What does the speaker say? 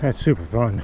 That's super fun.